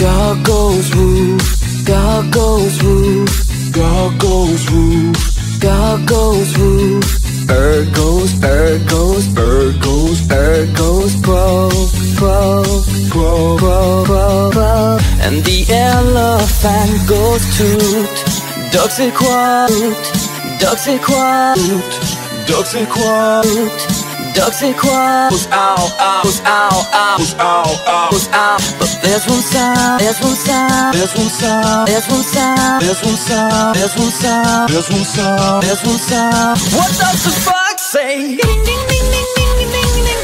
Gargoyles roof, gargoyles roof, gargoyles roof, gargoyles roof. Ergo's, ergo's, ergo's, ergo's, pro, pro, pro, pro, pro, pro. And the elephant goes toot, ducks and quack, ducks and quack, ducks and quack. Ducks and quacks, ow, but there's one sound, there's one sound, there's one sound, there's one sound, there's one sound, there's one sound, there's one sound, there's one sound. What does the fox say? Ding ding ding ding ding ding ding ding ding.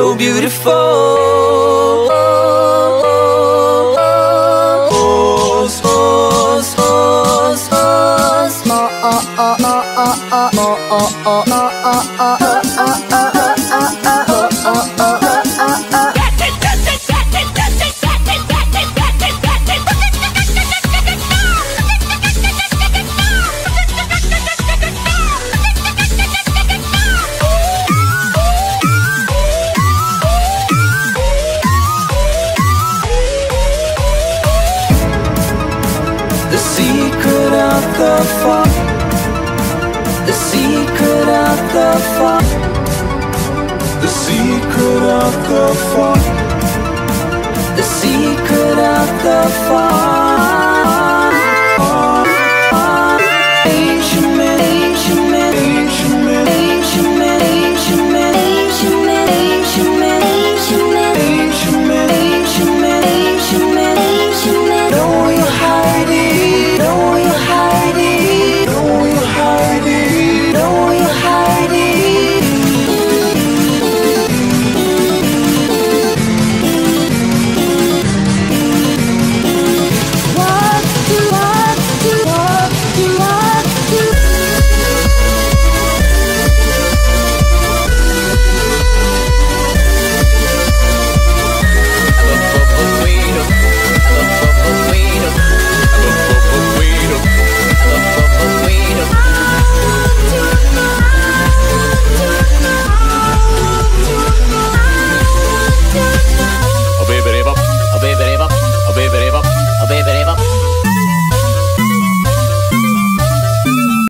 So beautiful, the secret of the fox, the secret of the fox, the secret of the fox.